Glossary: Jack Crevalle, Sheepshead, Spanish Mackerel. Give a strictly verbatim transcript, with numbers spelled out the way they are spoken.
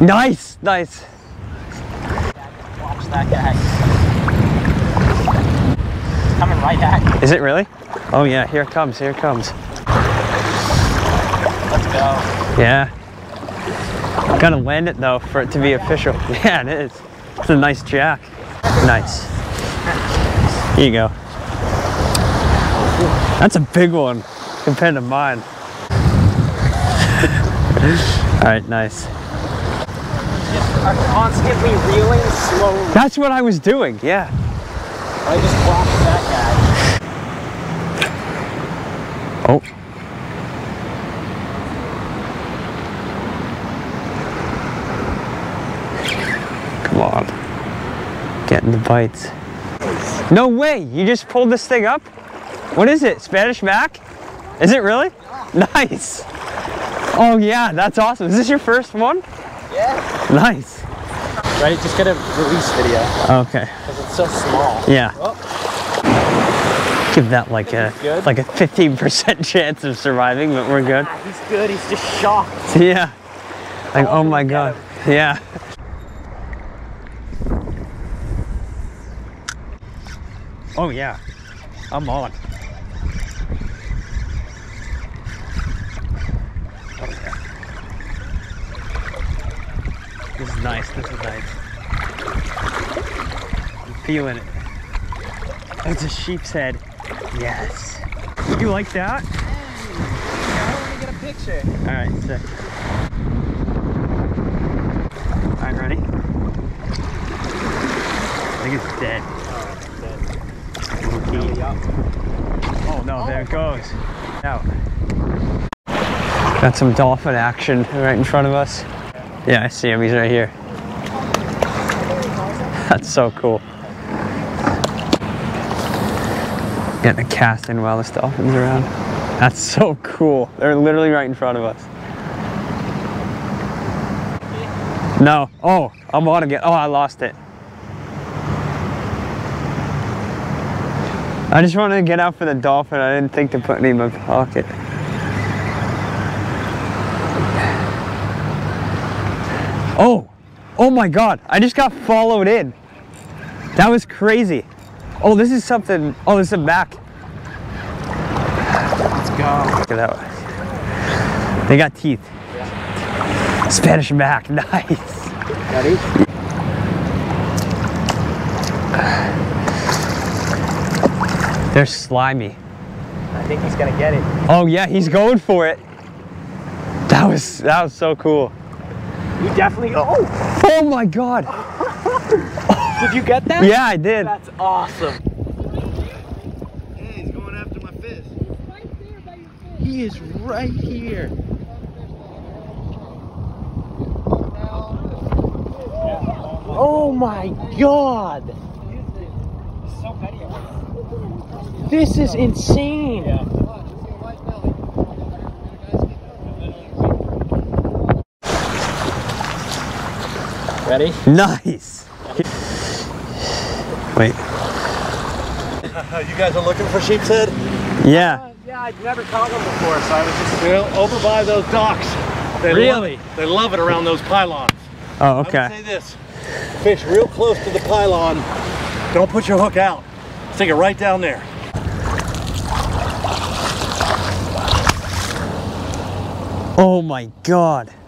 Nice, nice. It's coming right at you. Is it really? Oh yeah, here it comes, here it comes. Let's go. Yeah. Gotta land it though for it to be official. Yeah, it is. It's a nice jack. Nice. Here you go. That's a big one compared to mine. Alright, nice. Constantly reeling slowly. That's what I was doing, yeah. I just blocked that guy. Oh. Come on. Getting the bites. No way! You just pulled this thing up? What is it? Spanish Mac? Is it really? Yeah. Nice! Oh yeah, that's awesome. Is this your first one? Yeah. Nice. Right, just get a release video. Okay. Because it's so small. Yeah. Oh. Give that like a good. like a fifteen percent chance of surviving, but we're good. Ah, he's good. He's just shocked. Yeah. Like oh, oh my god. Him. Yeah. Oh yeah. I'm on. This is nice, this is nice. I'm feeling it. It's a sheep's head. Yes. You like that? I want to get a picture. Alright, sick. Alright, ready? I think it's dead. Oh, it's dead. Okay. Oh no, oh, there it goes. Out. Got some dolphin action right in front of us. Yeah, I see him, he's right here. That's so cool. Getting a cast in while this dolphin's around. That's so cool. They're literally right in front of us. No. Oh, I'm on again. Oh, I lost it. I just wanted to get out for the dolphin. I didn't think to put any in my pocket. Oh, oh my god, I just got followed in. That was crazy. Oh, this is something, oh, this is a Mac. Let's go. Look at that one. They got teeth. Yeah. Spanish Mac, nice. Got each? They're slimy. I think he's gonna get it. Oh yeah, he's going for it. That was, that was so cool. You definitely, oh! Oh my god! Did you get that? Yeah, I did. That's awesome. Hey, he's going after my fish. He's right there by your fish. He is right here. Oh my god! This is insane! Yeah. Ready? Nice! Wait. You guys are looking for sheep's head? Yeah. Uh, yeah, I've never caught one before, so I was just you know, over by those docks. They really? Love, they love it around those pylons. Oh, okay. I would say this. Fish real close to the pylon. Don't put your hook out. Stick it right down there. Oh my god.